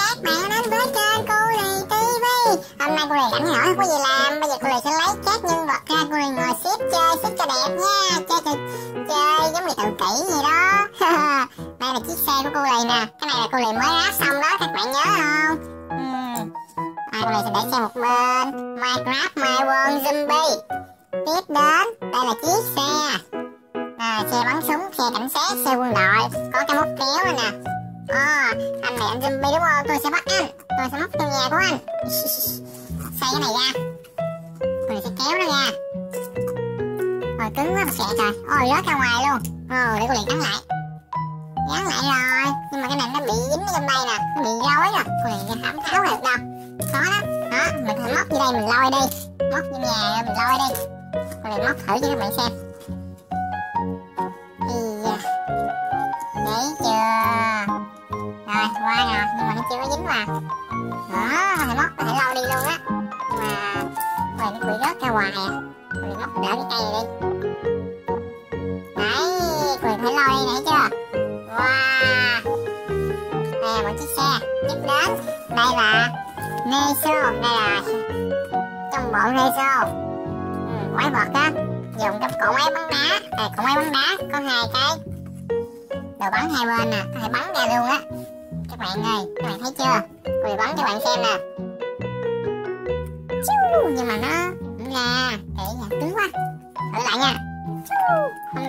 các bạn đến với kênh Culy TV. Hôm nay Culy rảnh hỏi có gì làm. Bây giờ Culy sẽ lấy các nhân vật ra, Culy ngồi xếp cho đẹp nha. Chơi giống như tự kỷ gì đó. Đây là chiếc xe của Culy nè. Cái này là Culy mới ráp xong đó, các bạn nhớ không? Culy sẽ để xe một bên. Minecraft My World Zombie. Tiếp đến đây là chiếc xe xe bắn súng, xe cảnh sát, xe quân đội. Có cái móc kéo này nè. Anh này anh zombie đúng không? Tôi sẽ bắt anh, tôi sẽ móc trong nhà của anh. Xây cái này ra, tôi sẽ kéo nó ra. Rồi cứng quá sẹo trời, rớt ra ngoài luôn. Để cô liền gắn lại, gắn lại rồi. Nhưng mà cái này nó bị dính ở trong đây nè, nó bị rối nè, cô liền không tháo được đâu, khó lắm. Đó, mình phải móc vô đây, mình lôi đi, móc vô nhà mình lôi đi. Cô liền móc thử cho các bạn xem. Đấy chưa? Rồi, qua rồi, nhưng mà nó chưa có dính vào. Đó, thầy móc, có thể lâu đi luôn á. Nhưng mà, nó bị rớt ra hoài à. Mình móc đỡ cái cây này đi. Đấy, mình phải lâu đi nãy chưa? Wow. Đây là một chiếc xe. Tiếp đến, đây là Nexo, đây là trong bộ Nexo. Quái vật á, dùng trong cỗ máy bắn đá. Cỗ máy bắn đá có hai cái đồ bắn hai bên nè, có thể bắn ra luôn á các bạn ơi. Các bạn thấy chưa? Culy bắn cho bạn xem nè. Chiu, nhưng mà nó cũng ra để nhà cứng quá, thử lại nha. Chiu, không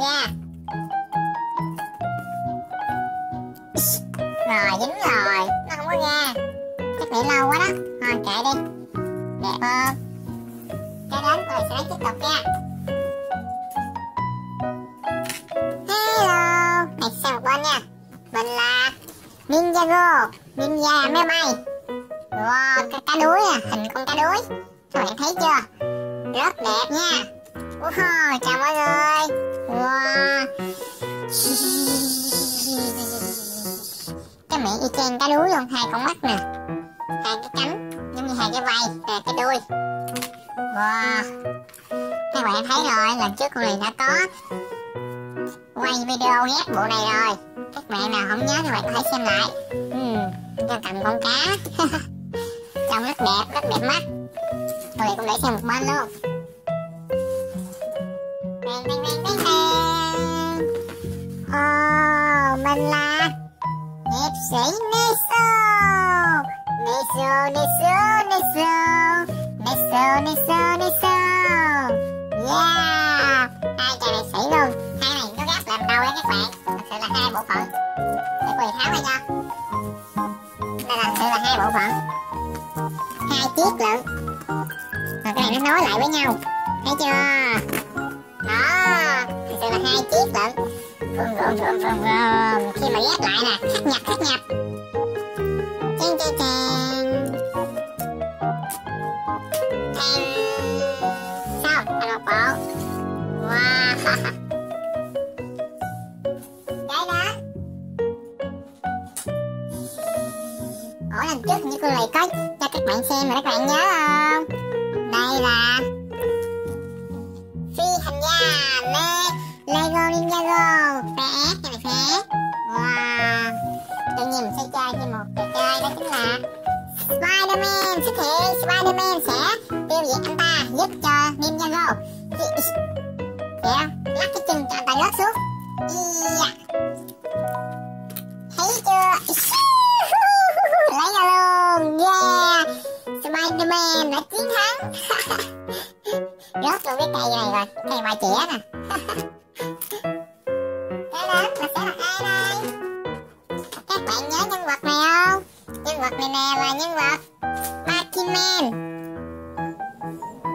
ra rồi, dính rồi, nó không có ra, chắc để lâu quá đó. Thôi chạy đi, đẹp không? Cái đến Culy sẽ lấy tiếp tục nha. Mình là Ninjago, ninja máy bay. Wow, cái cá đuối à, hình con cá đuối. Các bạn thấy chưa? Rất đẹp nha. Wow, chào mọi người. Wow. Cái miệng y chang cá đuối luôn, hai con mắt nè, hai cái cánh, giống như hai cái vai và cái đuôi. Wow. Các bạn thấy rồi, lần trước Culy đã có quay video ghép bộ này rồi. Các bạn nào không nhớ thì bạn có thể xem lại. Cho cầm con cá. Trông rất đẹp mắt. Tôi cũng để xem một bên luôn. Mình là hiệp sĩ Nexo. Yeah. Hai chàng hiệp sĩ luôn. Hai này nó gáp làm đâu đấy các bạn. Thật sự là hai bộ phận. Để Culy tháo ra cho. Đây là thật sự là hai bộ phận, hai chiếc lận. Rồi cái này nó nối lại với nhau, thấy chưa? Đó, thật sự là hai chiếc lận. Khi mà ghép lại nè, khắc nhập. Xong, thành một bộ. Wow. Lần trước như Culy có cho các bạn xem mà các bạn nhớ không? Đây là phi hành gia Lego Ninjago. PS. Wow. Tự nhiên mình sẽ chơi thêm một trò chơi, đó chính là Spider-Man xuất hiện. Spider-Man sẽ tiêu diệt anh ta, giúp cho Ninjago. Kìa, lắc cái chân cho anh ta rớt xuống. Thấy chưa? Lấy ra luôn, yeah. Spider-Man đã chiến thắng. Rớt luôn cái cây này rồi, cây mà chĩa nè. Cái đó là sẽ là ai đây? Các bạn nhớ nhân vật này không? Nhân vật này nè là nhân vật Spider-Man.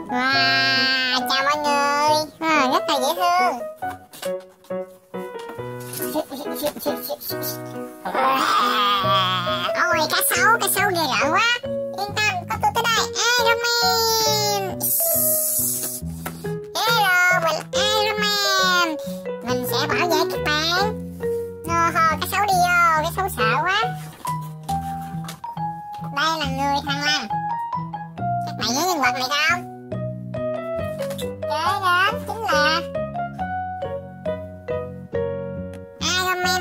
Wow, chào mọi người. Rất là dễ thương. Ôi cá sấu ghê rợn quá. Yên tâm, có tôi tới đây. Iron Man. Hello, mình Iron Man. Mình sẽ bảo vệ các bạn. Cá sấu đi vô, cá sấu sợ quá. Đây là người thằn lằn. Các bạn nhớ nhân vật này không? Kế đến chính là Iron Man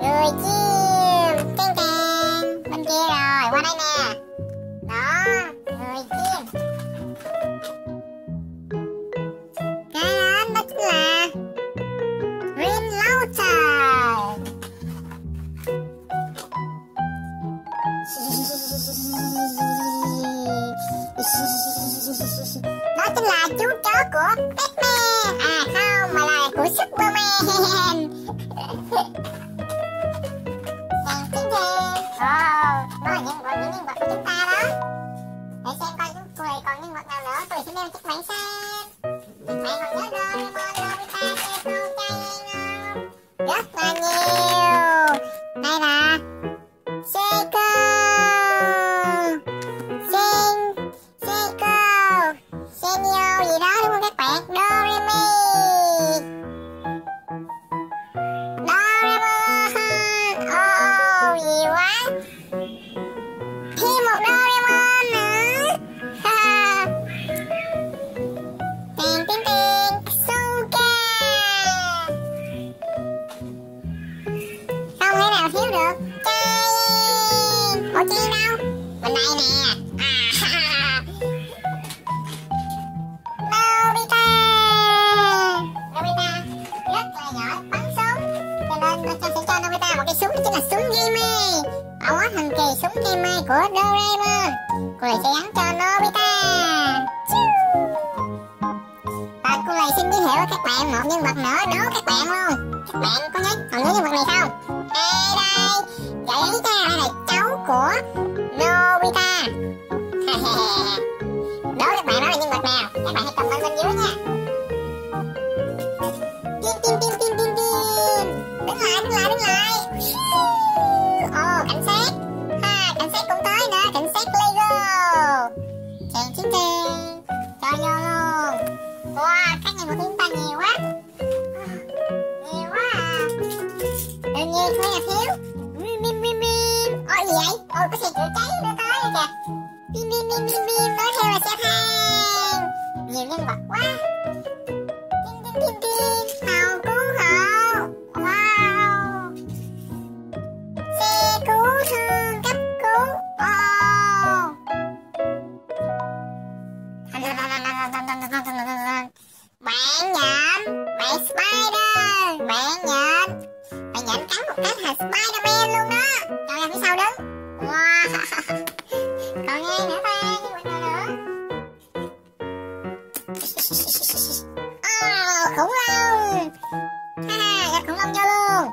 Người chim. Teng teng. Bên kia rồi, qua đây nè. Đó, người chim. Cái đó đó chính là Green Lantern. Đó chính là chú chó của Batman. À không, mà là của Superman. Đèn chính thì đó là những nhân vật của chúng ta đó. Để xem coi chúng tôi còn nhân vật nào nữa. Tôi sẽ đeo chiếc máy xem. Mày còn nhớ Doraemon, Nobita, Nexo, không? Rất là nhiều. Đây là Senio gì đó đúng không các bạn? Doraemon. Oh, nhiều quá. Thêm một Doraemon nữa. Tiền tiền tiền. Suka. Không thể nào thiếu được. Cayenne. Ủa chi đâu? Bên đây nè. Súng cây mai của Doraemon. Culy sẽ gắn cho Nobita. Và Culy xin giới thiệu với các bạn một nhân vật nữa đố các bạn luôn. Các bạn có còn nhớ nhân vật này không? Ê đây, gợi ý cho đây là cháu của Nobita. Đố các bạn đó là nhân vật nào? Các bạn hãy comment bên dưới nha. Tim tim tim tim tim tim. Đứng lại. Ồ, cảnh sát. Cảnh sát cũng tới nữa, cảnh sát Lego. Chèn chiến tiền. Cho vô luôn. Wow, các nhân vật của chúng ta nhiều quá. Nhiều quá à. Đương nhiên không phải là thiếu. Ôi gì vậy? Ôi có xe chữa cháy nữa tới rồi kìa. Bim. Nói theo là xe thang. Nhiều nhân vật quá. Tim. Tàu cứu hộ. Wow. Xe cứu thương. Bạn nhện, bạn Spider, bạn nhện cắn một cái là Spider-Man luôn đó. Cho ra phía sau đứng. Wow. Còn nghe nữa ta, nhưng mà nào nữa? Oh, khủng long. Ha, gặp khủng long vô luôn.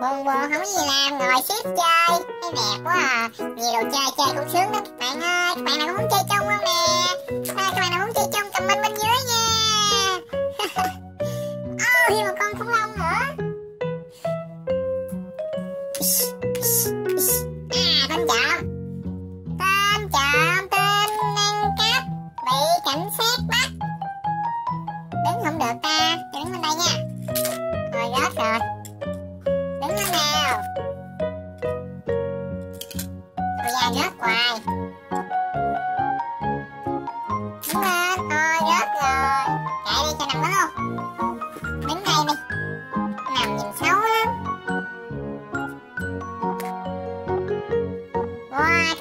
Buồn không có gì làm, ngồi xếp chơi. Thấy đẹp quá à. Nhiều đồ chơi cũng sướng đó các bạn ơi. Các bạn nào cũng muốn chơi chung không nè? Các bạn nào muốn chơi chung comment bên dưới nha. Oh, thêm một con khủng long nữa. À, tên trộm tên ăn cắp bị cảnh sát bắt. Đứng không được ta, đứng bên đây nha. Rồi rớt rồi. Rớt hoài. Đứng lên. Thôi rớt rồi. Chạy đi cho nằm đó luôn. Đứng đây đi. Nằm nhìn xấu lắm. Wow, các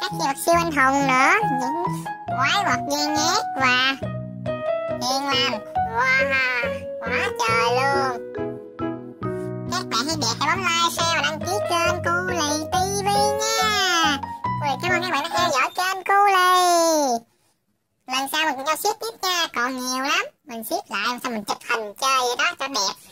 các nhân vật siêu anh hùng nữa, những quái vật gian nhát và hiền lành. Wow, quá trời luôn. Các bạn hãy để cái bấm like, share và đăng ký kênh Culy TV nha. Cảm ơn các bạn đã theo dõi kênh Culy. Lần sau mình cùng nhau xếp tiếp nha, còn nhiều lắm. Mình xếp lại xong mình chụp hình chơi vậy đó cho đẹp.